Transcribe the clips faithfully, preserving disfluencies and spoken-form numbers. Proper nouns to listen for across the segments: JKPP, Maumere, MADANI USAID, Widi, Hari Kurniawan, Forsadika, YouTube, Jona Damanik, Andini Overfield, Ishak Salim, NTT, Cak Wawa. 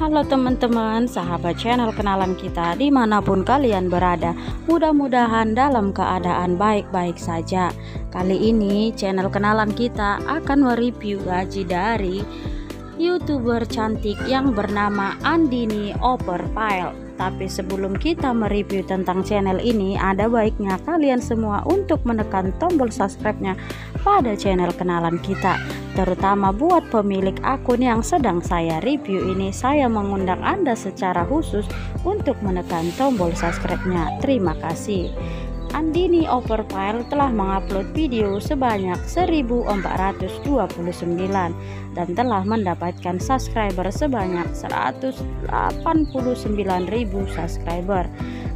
Halo teman-teman, sahabat channel kenalan kita dimanapun kalian berada, mudah-mudahan dalam keadaan baik-baik saja. Kali ini channel kenalan kita akan mereview gaji dari YouTuber cantik yang bernama Andini Overfield. Tapi sebelum kita mereview tentang channel ini, ada baiknya kalian semua untuk menekan tombol subscribe-nya pada channel kenalan kita. Terutama buat pemilik akun yang sedang saya review ini, saya mengundang Anda secara khusus untuk menekan tombol subscribe-nya. Terima kasih. Andini Overfield telah mengupload video sebanyak seribu empat ratus dua puluh sembilan dan telah mendapatkan subscriber sebanyak seratus delapan puluh sembilan ribu subscriber,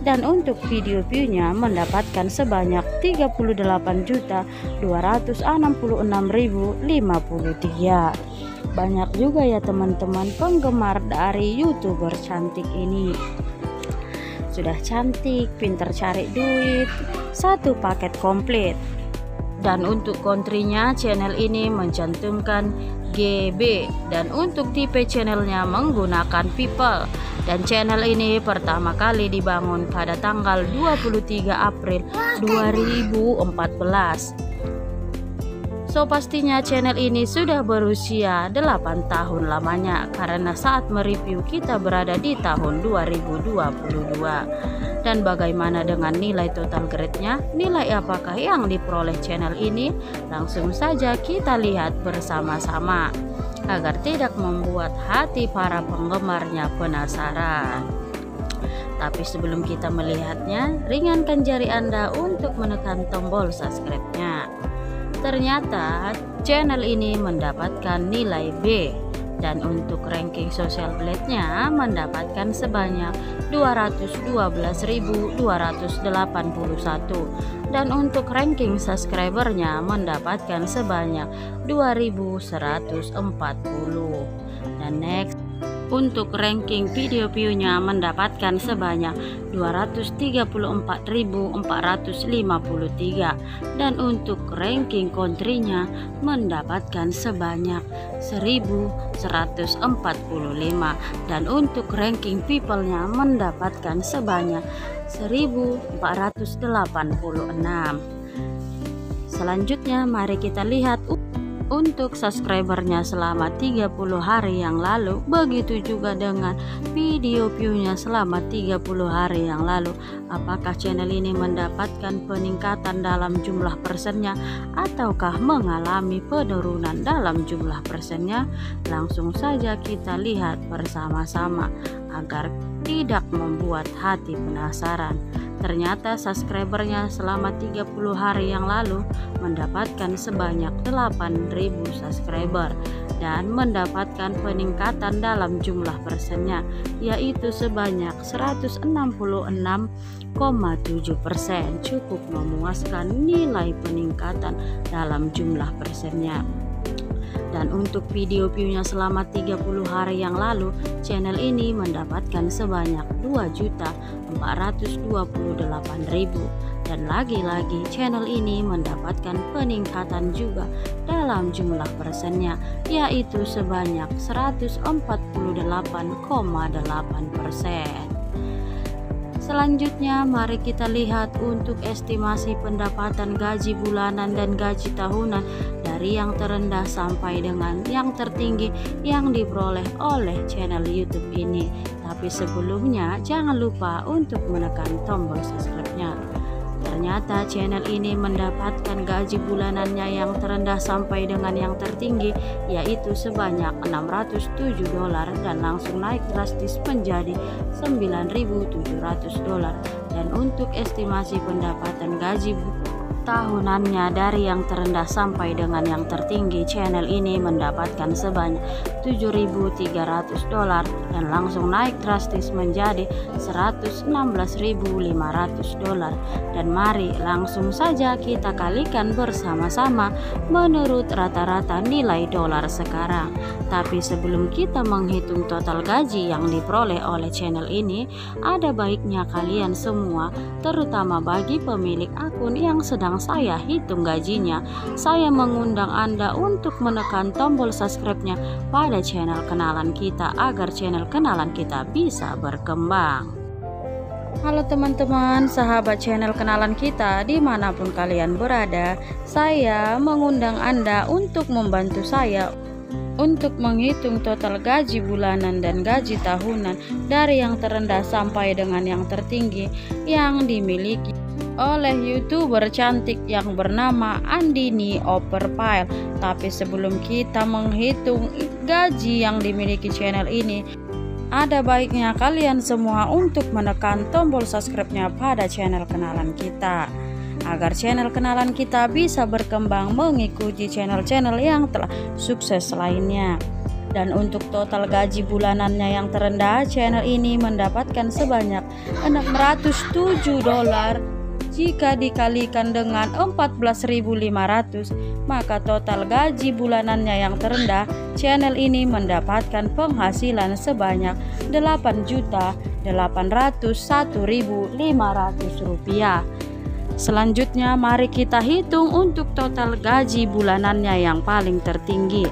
dan untuk video view-nya mendapatkan sebanyak tiga puluh delapan juta dua ratus enam puluh enam ribu lima puluh tiga. Banyak juga ya teman-teman penggemar dari YouTuber cantik ini. Sudah cantik, pinter cari duit, satu paket komplit. Dan untuk country-nya, channel ini mencantumkan G B, dan untuk tipe channelnya menggunakan people. Dan channel ini pertama kali dibangun pada tanggal dua puluh tiga April dua ribu empat belas. So pastinya channel ini sudah berusia delapan tahun lamanya, karena saat mereview kita berada di tahun dua ribu dua puluh dua. Dan bagaimana dengan nilai total grade-nya? Nilai apakah yang diperoleh channel ini? Langsung saja kita lihat bersama-sama agar tidak membuat hati para penggemarnya penasaran. Tapi sebelum kita melihatnya, ringankan jari Anda untuk menekan tombol subscribe-nya. Ternyata channel ini mendapatkan nilai B, dan untuk ranking social blade-nya mendapatkan sebanyak dua ratus dua belas ribu dua ratus delapan puluh satu, dan untuk ranking subscribernya mendapatkan sebanyak dua ribu seratus empat puluh. Dan next, untuk ranking video view-nya mendapatkan sebanyak dua ratus tiga puluh empat ribu empat ratus lima puluh tiga, dan untuk ranking country-nya mendapatkan sebanyak seribu seratus empat puluh lima, dan untuk ranking people-nya mendapatkan sebanyak seribu empat ratus delapan puluh enam. Selanjutnya mari kita lihat untuk subscribernya selama tiga puluh hari yang lalu, begitu juga dengan video view-nya selama tiga puluh hari yang lalu. Apakah channel ini mendapatkan peningkatan dalam jumlah persennya ataukah mengalami penurunan dalam jumlah persennya? Langsung saja kita lihat bersama-sama agar tidak membuat hati penasaran. Ternyata subscribernya selama tiga puluh hari yang lalu mendapatkan sebanyak delapan ribu subscriber dan mendapatkan peningkatan dalam jumlah persennya, yaitu sebanyak seratus enam puluh enam koma tujuh persen. Cukup memuaskan nilai peningkatan dalam jumlah persennya. Dan untuk video view-nya selama tiga puluh hari yang lalu, channel ini mendapatkan sebanyak dua juta empat ratus dua puluh delapan ribu, dan lagi-lagi channel ini mendapatkan peningkatan juga dalam jumlah persennya, yaitu sebanyak seratus empat puluh delapan koma delapan persen. Selanjutnya mari kita lihat untuk estimasi pendapatan gaji bulanan dan gaji tahunan dari yang terendah sampai dengan yang tertinggi yang diperoleh oleh channel YouTube ini. Tapi sebelumnya jangan lupa untuk menekan tombol subscribe-nya. Ternyata channel ini mendapatkan gaji bulanannya yang terendah sampai dengan yang tertinggi, yaitu sebanyak enam ratus tujuh dolar, dan langsung naik drastis menjadi sembilan ribu tujuh ratus dolar. Dan untuk estimasi pendapatan gaji tahunannya dari yang terendah sampai dengan yang tertinggi, channel ini mendapatkan sebanyak tujuh ribu tiga ratus dolar dan langsung naik drastis menjadi seratus enam belas ribu lima ratus dolar. Dan mari langsung saja kita kalikan bersama-sama menurut rata-rata nilai dolar sekarang. Tapi sebelum kita menghitung total gaji yang diperoleh oleh channel ini, ada baiknya kalian semua, terutama bagi pemilik akun yang sedang sekarang saya hitung gajinya. Saya mengundang Anda untuk menekan tombol subscribe-nya pada channel Kenalan Kita agar channel Kenalan Kita bisa berkembang. Halo teman-teman, sahabat channel Kenalan Kita dimanapun kalian berada, saya mengundang Anda untuk membantu saya untuk menghitung total gaji bulanan dan gaji tahunan dari yang terendah sampai dengan yang tertinggi yang dimiliki oleh YouTuber cantik yang bernama Andini Overfield. Tapi sebelum kita menghitung gaji yang dimiliki channel ini, ada baiknya kalian semua untuk menekan tombol subscribe-nya pada channel Kenalan Kita agar channel Kenalan Kita bisa berkembang mengikuti channel-channel yang telah sukses lainnya. Dan untuk total gaji bulanannya yang terendah, channel ini mendapatkan sebanyak enam ratus tujuh dolar. Jika dikalikan dengan empat belas ribu lima ratus, maka total gaji bulanannya yang terendah, channel ini mendapatkan penghasilan sebanyak delapan juta delapan ratus satu ribu lima ratus rupiah. Selanjutnya mari kita hitung untuk total gaji bulanannya yang paling tertinggi.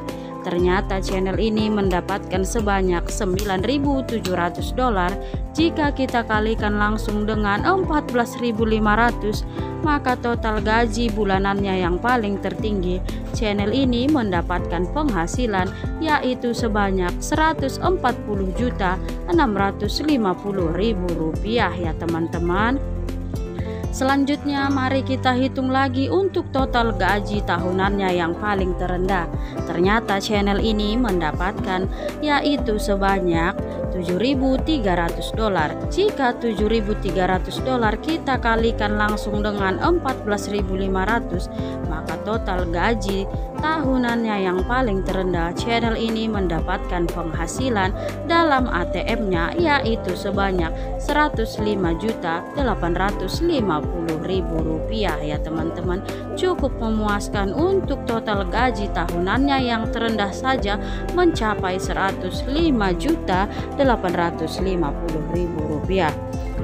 Ternyata channel ini mendapatkan sebanyak sembilan ribu tujuh ratus dolar. Jika kita kalikan langsung dengan empat belas ribu lima ratus, maka total gaji bulanannya yang paling tertinggi, channel ini mendapatkan penghasilan yaitu sebanyak seratus empat puluh juta enam ratus lima puluh ribu rupiah ya teman-teman. Selanjutnya mari kita hitung lagi untuk total gaji tahunannya yang paling terendah. Ternyata channel ini mendapatkan yaitu sebanyak tujuh ribu tiga ratus dolar. Jika tujuh ribu tiga ratus dolar kita kalikan langsung dengan empat belas ribu lima ratus, maka total gaji tahunannya yang paling terendah, channel ini mendapatkan penghasilan dalam A T M-nya yaitu sebanyak seratus lima juta delapan ratus lima puluh ribu rupiah ya teman-teman. Cukup memuaskan untuk total gaji tahunannya yang terendah saja mencapai seratus lima juta delapan ratus lima puluh ribu rupiah.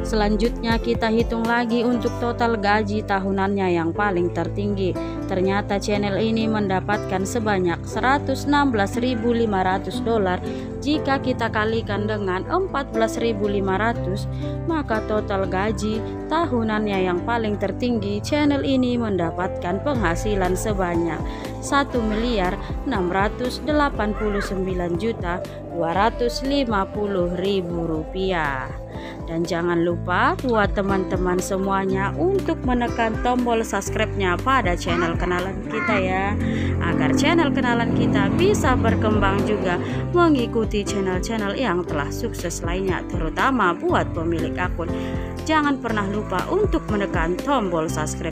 Selanjutnya kita hitung lagi untuk total gaji tahunannya yang paling tertinggi. Ternyata channel ini mendapatkan sebanyak seratus enam belas ribu lima ratus dolar. Jika kita kalikan dengan empat belas ribu lima ratus, maka total gaji tahunannya yang paling tertinggi, channel ini mendapatkan penghasilan sebanyak satu miliar enam ratus delapan puluh sembilan juta dua ratus lima puluh ribu rupiah. Dan jangan lupa buat teman-teman semuanya untuk menekan tombol subscribe-nya pada channel Kenalan Kita ya, agar channel Kenalan Kita bisa berkembang juga mengikuti channel-channel yang telah sukses lainnya, terutama buat pemilik akun. Jangan pernah lupa untuk menekan tombol subscribe.